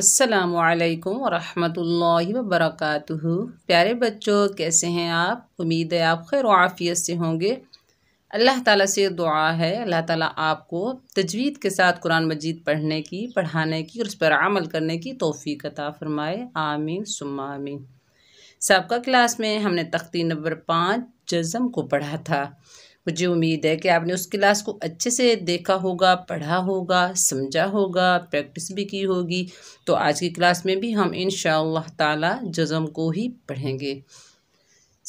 अस्सलामुअलैकुम वरहमतुल्लाहि वबरकातुहू। प्यारे बच्चों, कैसे हैं आप? उम्मीद है आप खैर आफियत से होंगे। अल्लाह ताला से दुआ है अल्लाह ताला आपको तजवीद के साथ कुरान मजीद पढ़ने की, पढ़ाने की और उस पर अमल करने की तौफीक अता फ़रमाए। आमीन सुम्मा आमीन। सबका क्लास में हमने तख्ती नंबर 5 जज़म को पढ़ा था। मुझे उम्मीद है कि आपने उस क्लास को अच्छे से देखा होगा, पढ़ा होगा, समझा होगा, प्रैक्टिस भी की होगी। तो आज की क्लास में भी हम इंशाअल्लाह ताला जज़म को ही पढ़ेंगे।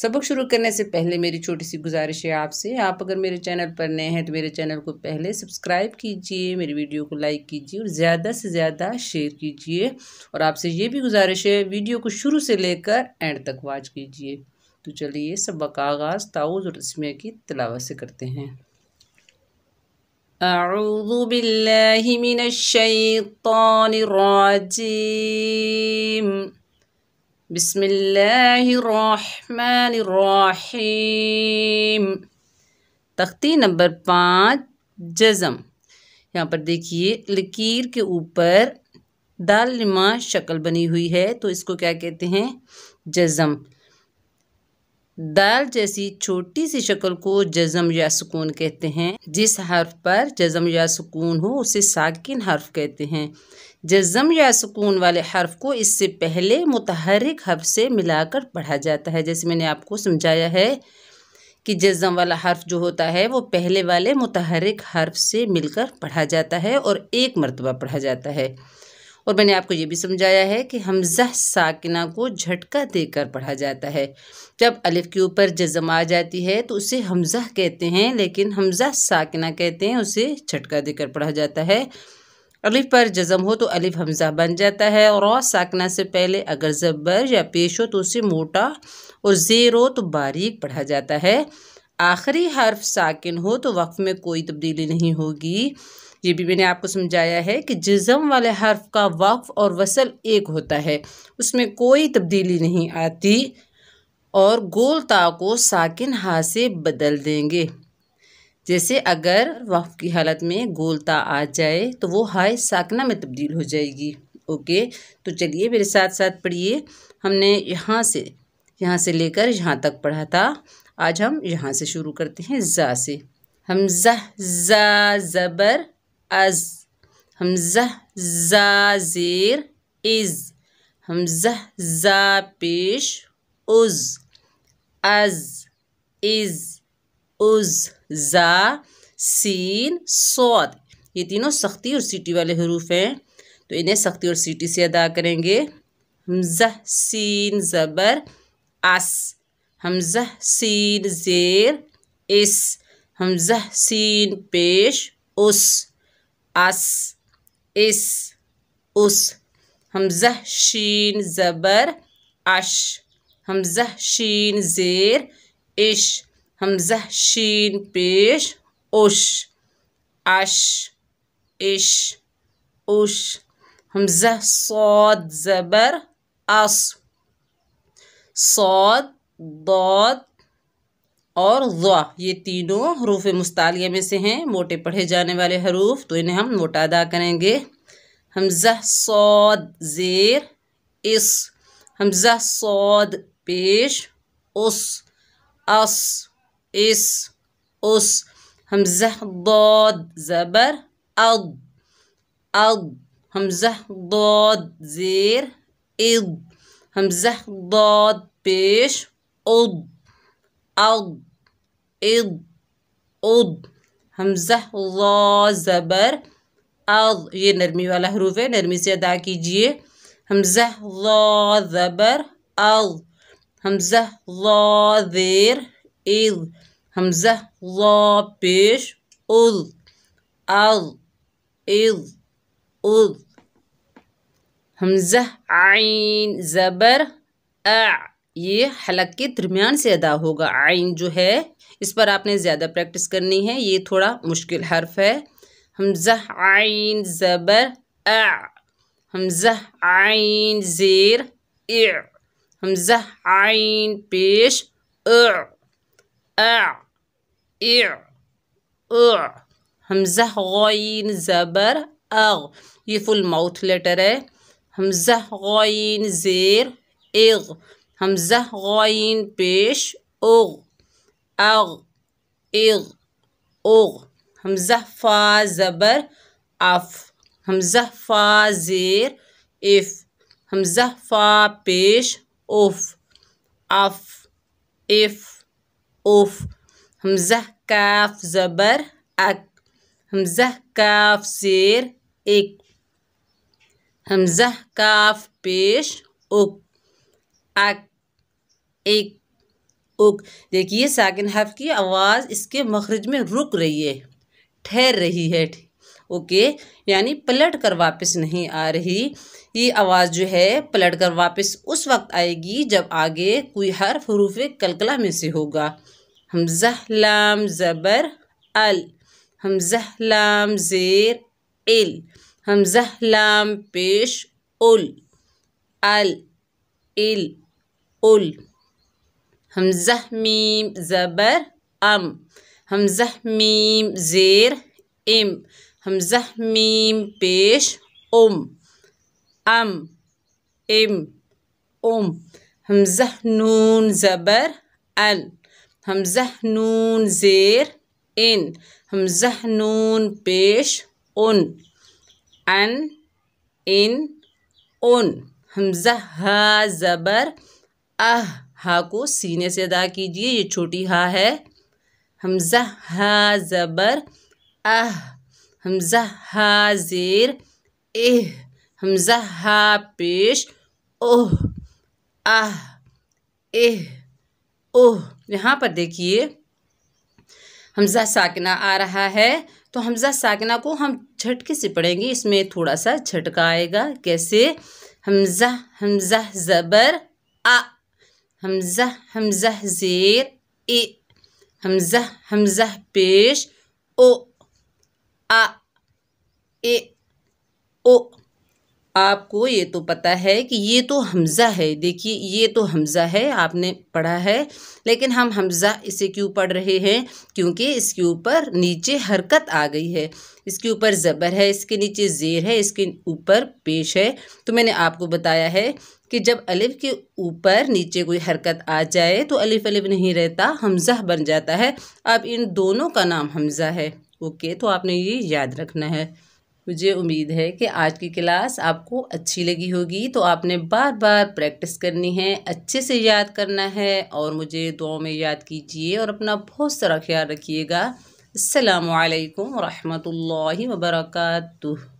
सबक शुरू करने से पहले मेरी छोटी सी गुजारिश है आपसे, आप अगर मेरे चैनल पर नए हैं तो मेरे चैनल को पहले सब्सक्राइब कीजिए, मेरी वीडियो को लाइक कीजिए और ज़्यादा से ज़्यादा शेयर कीजिए। और आपसे ये भी गुजारिश है वीडियो को शुरू से लेकर एंड तक वॉच कीजिए। तो चलिए सबक आगाज़ ताऊज़ और तस्मीह की तिलावत से करते हैं। अऊज़ु बिल्लाहि मिनश्शैतानिर रजीम। बिस्मिल्लाहिर रहमानिर रहीम। तख्ती नंबर 5 जज़म। यहाँ पर देखिए लकीर के ऊपर दाल लिमा शक्ल बनी हुई है, तो इसको क्या कहते हैं? जज़म। दाल जैसी छोटी सी शक्ल को जज़म या सुकून कहते हैं। जिस हर्फ पर जज़म या सुकून हो उसे साकिन हर्फ कहते हैं। जज़म या सुकून वाले हर्फ को इससे पहले मुतहर्रिक हर्फ से मिलाकर पढ़ा जाता है। जैसे मैंने आपको समझाया है कि जज़म वाला हर्फ जो होता है वो पहले वाले मुतहर्रिक हर्फ से मिलकर पढ़ा जाता है और एक मरतबा पढ़ा जाता है। और मैंने आपको ये भी समझाया है कि हमज़ा साकिना को झटका देकर पढ़ा जाता है। जब अलिफ के ऊपर जज़म आ जाती है तो उसे हमज़ा कहते हैं, लेकिन हमज़ा साकिना कहते हैं, उसे झटका देकर पढ़ा जाता है। अलिफ पर जज़म हो तो अलिफ हमज़ा बन जाता है, और रॉ साकिना से पहले अगर ज़बर या पेश हो तो उसे मोटा और ज़ेर हो तो बारीक पढ़ा जाता है। आखिरी हर्फ साकिन हो तो वक़्फ़ में कोई तब्दीली नहीं होगी। ये भी मैंने आपको समझाया है कि जज़म वाले हर्फ का वक़्फ़ और वसल एक होता है, उसमें कोई तब्दीली नहीं आती, और गोल ता को साकिन हा से बदल देंगे। जैसे अगर वक़्फ़ की हालत में गोल ता आ जाए तो वो हाय साकिना में तब्दील हो जाएगी। ओके, तो चलिए मेरे साथ साथ पढ़िए। हमने यहाँ से लेकर यहाँ तक पढ़ा था, आज हम यहाँ से शुरू करते हैं। जा से हमज़ा जा ज़बर अज़, हमज़ा जा ज़ेर इज़, हमज़ा जा पेश उज़, अज़ इज़ उज़, जा सीन सौद। ये तीनों सख्ती और सीटी वाले हरूफ हैं, तो इन्हें सख्ती और सीटी से अदा करेंगे। हमज़ा सीन ज़बर अस, हमज़ा सीन ज़ेर इस, हमज़ा सीन पेश उस, अस इस उस। हमज़ा शीन ज़बर अश, हमज़ा शीन ज़ेर इश, हमज़ा शीन पेश उश, अश इश उश। हमज़ा सौद ज़बर अस, सौद दौद और ज़ा। ये तीनों हरूफ मुस्तालिया में से हैं, मोटे पढ़े जाने वाले हरूफ, तो इन्हें हम मोटा अदा करेंगे। हमज़ा सौद ज़ेर इस, हमज़ा सौद पेश उस, अस इस उस। हमज़ा दौद ज़बर अद अद, हमज़ा दौद ज़ेर इद, हमज़ा दौद पेश उद अद इद उद। हमज़ा ज़ा ज़बर अद, ये नरमी वाला हरूफ है, नरमी से अदा कीजिए। हमज़ा ज़ा ज़बर अद, हमज़ा ज़ा ज़ेर इद, हमज़ा ज़ा पेश उद, अद इद उद। हमज़ा आइन ज़बर आ, ये हलक के दरमियान से अदा होगा। आइन जो है इस पर आपने ज़्यादा प्रैक्टिस करनी है, ये थोड़ा मुश्किल हर्फ है। हमज़ा आइन ज़बर आ, हमज़ा आइन ज़ेर ए, हमज़ा आइन पेश अ ए अ। हमज़ा गईन ज़बर अ, ये फुल माउथ लेटर है। हमज़ा ग़ाइन ज़ेर एग़, हमज़ा ग़ाइन पेश ओग़, आग़ एग़ ओग़, हमज़ा फ़ा ज़बर आफ़, हमज़ा फ़ा ज़ेर एफ़, हमज़ा फ़ा पेश ओफ़, आफ़ एफ़ ओफ़, हमज़ा काफ़ ज़बर अक, हमज़ा काफ़ ज़ेर एक, हमज़ा काफ़ पेश उक, अक एक उक। देखिए साकिन हर्फ की आवाज़ इसके मखरज में रुक रही है, ठहर रही है, ओके, यानी पलट कर वापस नहीं आ रही। ये आवाज़ जो है पलट कर वापस उस वक्त आएगी जब आगे कोई हर्फ हुरूफ़ कलकला में से होगा। हमज़ा लाम ज़बर अल, हमज़ा लाम ज़ेर एल, हमज़ा लाम पेश उल, अल इल उल, हमज़ा मीम ज़बर अम, हमज़ा मीम ज़ेर इम, हमज़ा मीम पेश उम, अम इम उम, हमज़ा नून ज़बर अन, हमज़ा नून ज़ेर इन, हमज़ा नून पेश उन, अन इन उन, हमज़ा हा ज़बर आह, हा को सीने से अदा कीजिए, ये छोटी हा है, हमज़ा हा ज़बर आह, हमज़ा हा ज़ेर एह, हमज़ा हा पेश ओह, आह एह ओह। यहाँ पर देखिए हमज़ा साकिना आ रहा है, तो हमज़ा साकिना को हम झटके से पढ़ेंगे, इसमें थोड़ा सा झटका आएगा। कैसे? हमज़ा हमज़ा ज़बर आ, हमज़ा हमज़ा ज़ेर ए, हमज़ा हमज़ा पेश ओ, आ ए ओ। आपको ये तो पता है कि ये तो हमज़ा है, देखिए ये तो हमज़ा है, आपने पढ़ा है, लेकिन हम हमज़ा इसे क्यों पढ़ रहे हैं? क्योंकि इसके ऊपर नीचे हरकत आ गई है, इसके ऊपर ज़बर है, इसके नीचे ज़ेर है, इसके ऊपर पेश है। तो मैंने आपको बताया है कि जब अलिफ़ के ऊपर नीचे कोई हरकत आ जाए तो अलिफ़ अलिफ़ नहीं रहता, हमज़ा बन जाता है। अब इन दोनों का नाम हमज़ा है, ओके, तो आपने ये याद रखना है। मुझे उम्मीद है कि आज की क्लास आपको अच्छी लगी होगी, तो आपने बार बार प्रैक्टिस करनी है, अच्छे से याद करना है, और मुझे दुआओं में याद कीजिए और अपना बहुत सारा ख्याल रखिएगा। अस्सलामु अलैकुम व रहमतुल्लाहि व बरकातुहू।